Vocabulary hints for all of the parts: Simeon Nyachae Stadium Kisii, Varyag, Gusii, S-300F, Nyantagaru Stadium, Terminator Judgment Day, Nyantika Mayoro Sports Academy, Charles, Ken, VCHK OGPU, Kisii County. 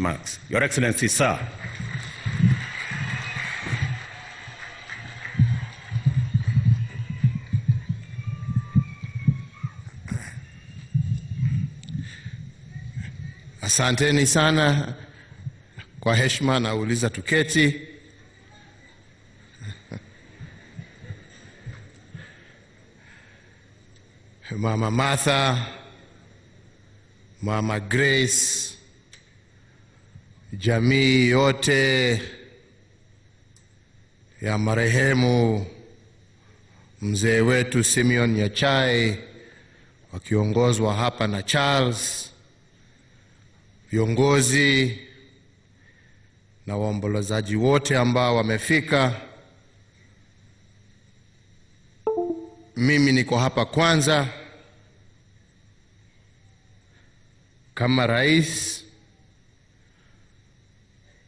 marks. Your Excellency, sir. Asanteni sana. Kwa heshima nauliza tuketi. Mama Martha, Mama Grace, jamii yote ya marehemu mzee wetu Simeon Nyachae wakiongozwa hapa na Charles, viongozi na waombolezaji wote ambao wamefika. Mimi niko hapa kwanza kama rais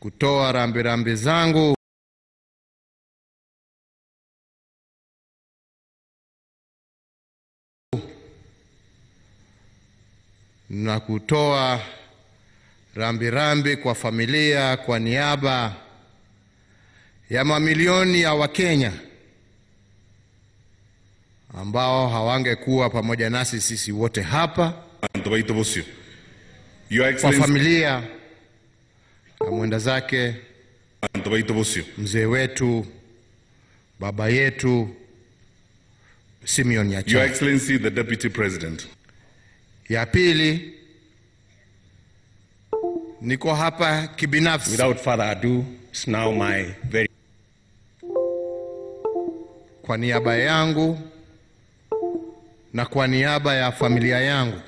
kutoa rambirambi zangu na kutoa rambirambi kwa familia kwa niaba ya mamilioni ya Wakenya ambao hawangekuwa pamoja nasi sisi wote hapa. Kwa familia na mwenda zake mzee wetu, baba yetu Simeon Nyachae. Your Excellency the Deputy President. Ya pili, niko hapa kibinafsi. Without further ado, it's now my very... Kwa niaba yangu na kwa niaba ya familia yangu,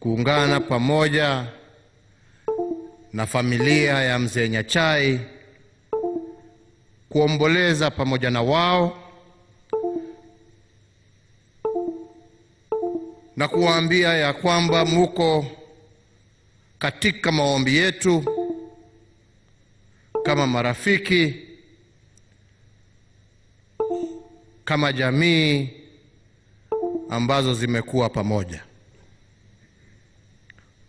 kuungana pamoja na familia ya mzee Nyachae kuomboleza pamoja na wao na kuambia ya kwamba muko katika maombi yetu kama marafiki, kama jamii ambazo zimekuwa pamoja.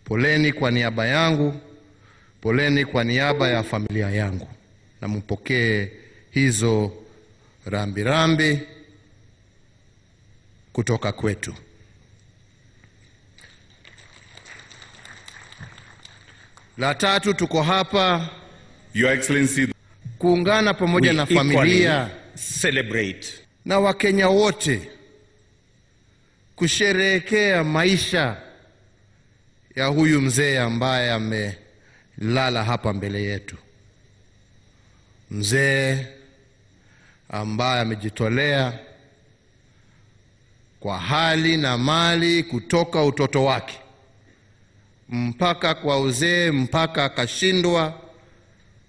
Poleni kwa niaba yangu, poleni kwa niaba ya familia yangu, na mpokee hizo rambirambi kutoka kwetu. La tatu, tuko hapa, Your Excellency, kuungana pamoja na familia, celebrate, na Wakenya wote kusherehekea maisha ya huyu mzee ambaye amelala hapa mbele yetu. Mzee ambaye amejitolea kwa hali na mali kutoka utoto wake mpaka kwa uzee, mpaka akashindwa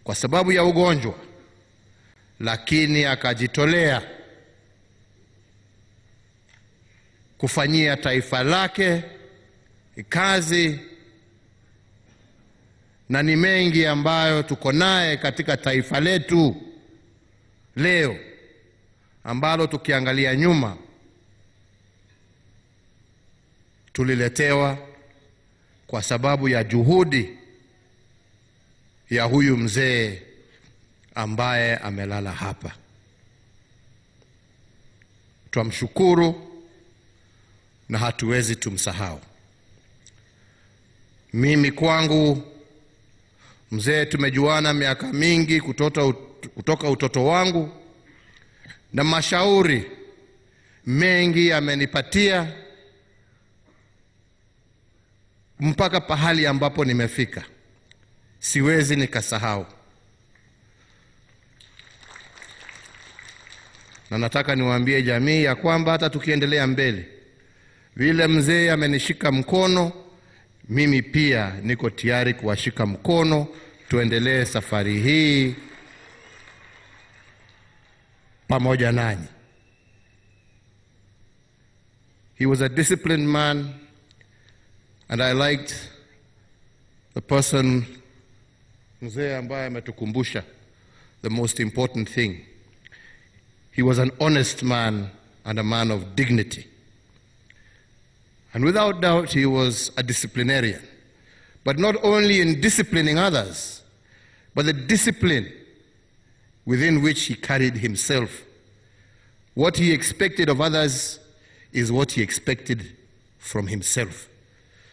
kwa sababu ya ugonjwa, lakini akajitolea kufanyia taifa lake kazi, na ni mengi ambayo tuko naye katika taifa letu leo, ambalo tukiangalia nyuma tuliletewa kwa sababu ya juhudi ya huyu mzee ambaye amelala hapa. Twamshukuru na hatuwezi tumsahau. Mimi kwangu mzee tumejuana miaka mingi kutoka utoto wangu, na mashauri mengi amenipatia mpaka pahali ambapo nimefika. Siwezi nikasahau. Na nataka niwaambie jamii ya kwamba hata tukiendelea mbele, vile mzee amenishika mkono, mimi pia niko tayari kuwashika mkono, tuendelee safari hii pamoja nanyi. He was a disciplined man, and I liked the person mzee ambaye ametukumbusha the most important thing. He was an honest man and a man of dignity. And without doubt, he was a disciplinarian. but not only in disciplining others, but the discipline within which he carried himself. What he expected of others is what he expected from himself.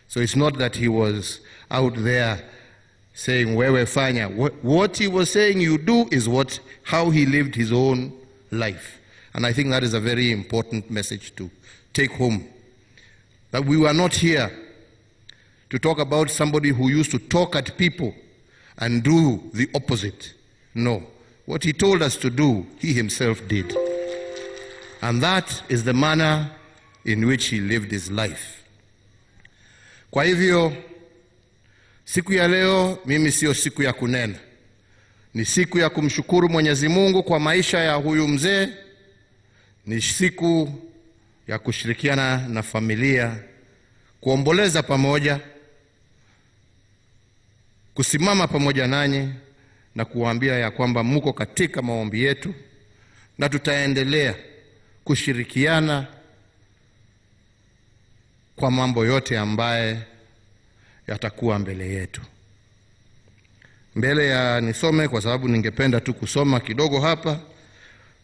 So it's not that he was out there saying, wewe fanya. What he was saying you do is how he lived his own life. And I think that is a very important message to take home. That we were not here to talk about somebody who used to talk at people and do the opposite. No. What he told us to do, he himself did. And that is the manner in which he lived his life. Kwa hivyo, siku ya leo, mimi sio siku ya kunena. Ni siku ya kumshukuru Mwenyezi Mungu kwa maisha ya huyu mzee. Ni siku ya kushirikiana na familia, kuomboleza pamoja, kusimama pamoja nanyi, na kuambia ya kwamba muko katika maombi yetu, na tutaendelea kushirikiana kwa mambo yote ambaye yatakuwa mbele yetu. Mbele ya nisome, kwa sababu ningependa tu kusoma kidogo hapa.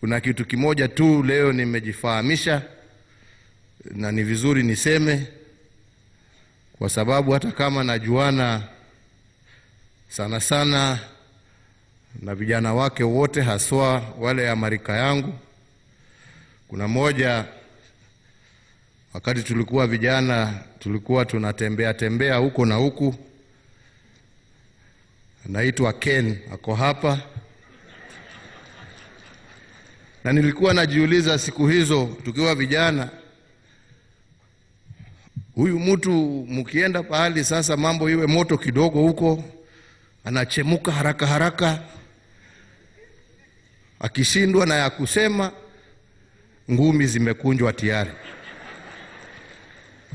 Kuna kitu kimoja tu leo nimejifahamisha, na ni vizuri niseme, kwa sababu hata kama najuana sana sana na vijana wake wote, haswa wale ya marika yangu. Kuna moja, wakati tulikuwa vijana, tulikuwa tunatembea huko na huku. Anaitwa Ken, ako hapa. Na nilikuwa najiuliza siku hizo tukiwa vijana, huyu mtu mkienda pahali sasa mambo iwe moto kidogo huko, anachemuka haraka haraka, akishindwa na ya kusema, ngumi zimekunjwa tayari.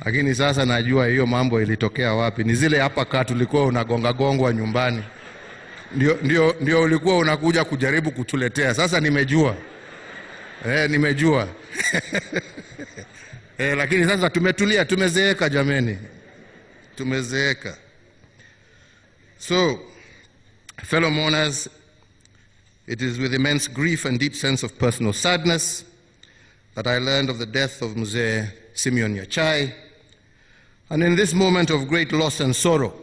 Lakini sasa najua hiyo mambo ilitokea wapi. Ni zile hapa kaa tulikuwa unagonga-gongwa nyumbani. Ndio ulikuwa unakuja kujaribu kutuletea. Sasa nimejua. Nimejua. Lakini sasa tumetulia, tumezeeka jameni. Tumezeeka. So, fellow mourners, it is with immense grief and deep sense of personal sadness that I learned of the death of Mzee Simeon Nyachae. And in this moment of great loss and sorrow,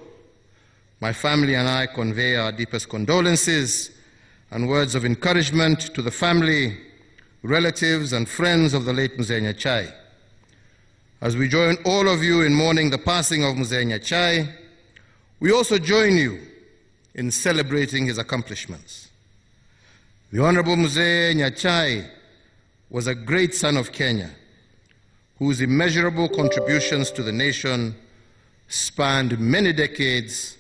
my family and I convey our deepest condolences and words of encouragement to the family, relatives, and friends of the late Mzee Nyachae. As we join all of you in mourning the passing of Mzee Nyachae, we also join you in celebrating his accomplishments. The Honorable Mzee Nyachae was a great son of Kenya, whose immeasurable contributions to the nation spanned many decades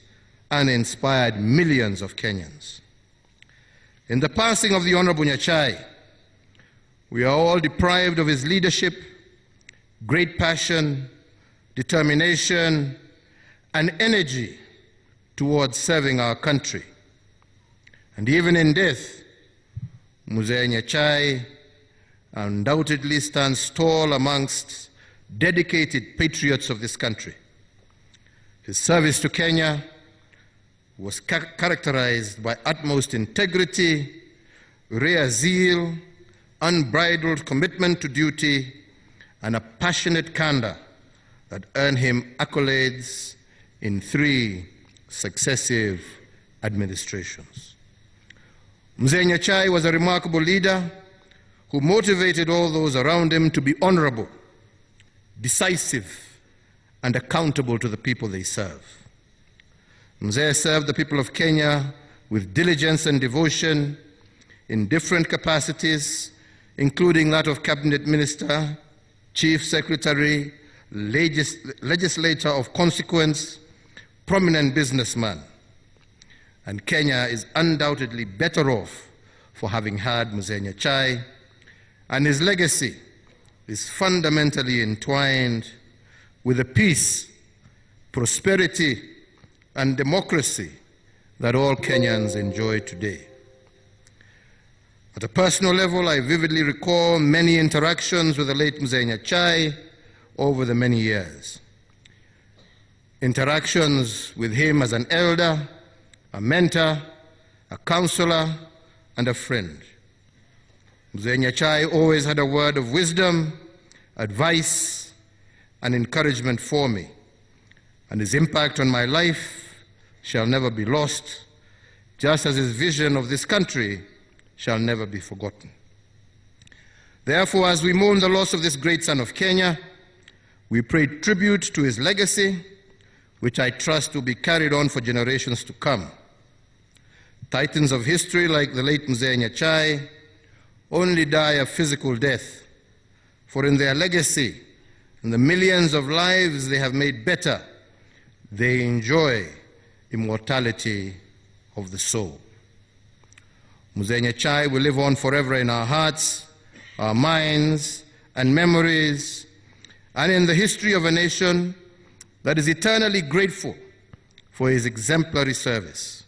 and inspired millions of Kenyans. In the passing of the Honorable Nyachae, we are all deprived of his leadership, great passion, determination, and energy towards serving our country. And even in death, Mzee Nyachae undoubtedly stands tall amongst dedicated patriots of this country. His service to Kenya was characterized by utmost integrity, rare zeal, unbridled commitment to duty, and a passionate candor that earned him accolades in 3 successive administrations. Mzee Nyachae was a remarkable leader who motivated all those around him to be honorable, decisive, and accountable to the people they serve. Mzee served the people of Kenya with diligence and devotion in different capacities, including that of cabinet minister, chief secretary, legislator of consequence, prominent businessman. And Kenya is undoubtedly better off for having had Mzee Nyachae, and his legacy is fundamentally entwined with the peace, prosperity, and democracy that all Kenyans enjoy today. At a personal level, I vividly recall many interactions with the late Mzee Nyachae over the many years. interactions with him as an elder, a mentor, a counselor, and a friend. Mzee Nyachae always had a word of wisdom, advice, and encouragement for me, and his impact on my life shall never be lost, just as his vision of this country shall never be forgotten. Therefore, as we mourn the loss of this great son of Kenya, we pay tribute to his legacy, which I trust will be carried on for generations to come. Titans of history like the late Mzee Nyachae only die a physical death, for in their legacy and the millions of lives they have made better, they enjoy immortality of the soul. Mzee Nyachae will live on forever in our hearts, our minds, and memories, and in the history of a nation that is eternally grateful for his exemplary service.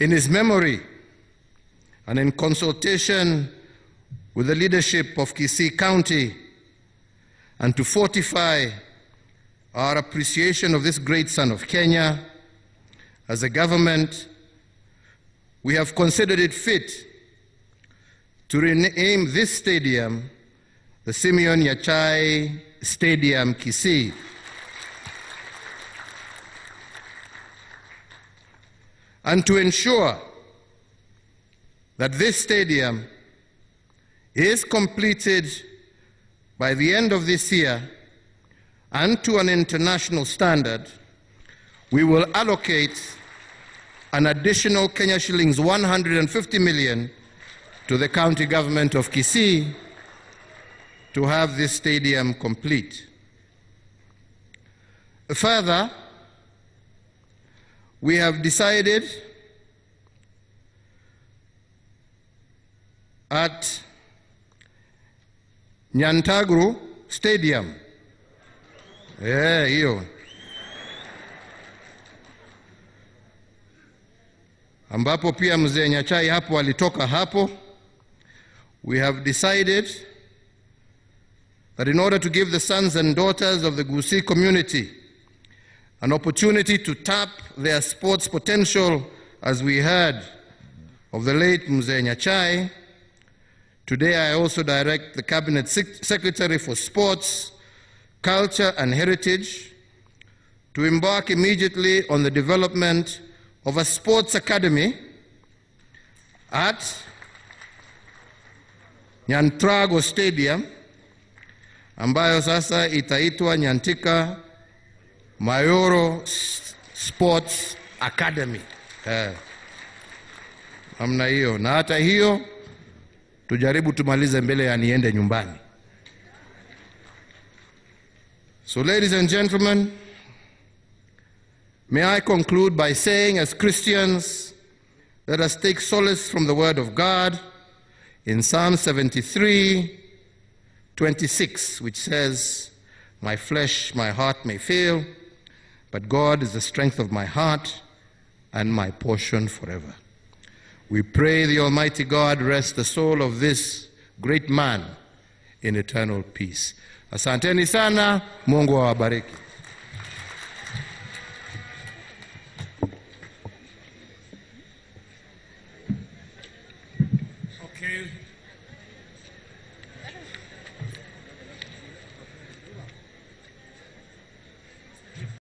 In his memory, and in consultation with the leadership of Kisii County, and to fortify our appreciation of this great son of Kenya, as a government, we have considered it fit to rename this stadium the Simeon Nyachae Stadium Kisii. And to ensure that this stadium is completed by the end of this year and to an international standard, we will allocate an additional Kenya shillings 150 million to the county government of Kisii to have this stadium complete. Further, we have decided at Nyantagaru Stadium, ambapo pia Mzee Nyachae hapo alitoka hapo, we have decided that in order to give the sons and daughters of the Gusii community an opportunity to tap their sports potential, as we heard of the late Mzee Nyachae, today I also direct the Cabinet Secretary for Sports, Culture and Heritage to embark immediately on the development of a sports academy at Nyantagaru Stadium, ambayo sasa itaitwa Nyantika Mayoro Sports Academy. Namna hiyo. Na hata hiyo, tujaribu tumalize mbele ya niende nyumbani. So ladies and gentlemen, may I conclude by saying, as Christians, let us take solace from the word of God in Psalm 73:26, which says, "My flesh, my heart may fail, but God is the strength of my heart and my portion forever." We pray the Almighty God rest the soul of this great man in eternal peace. Asanteni sana, Mungu awabariki.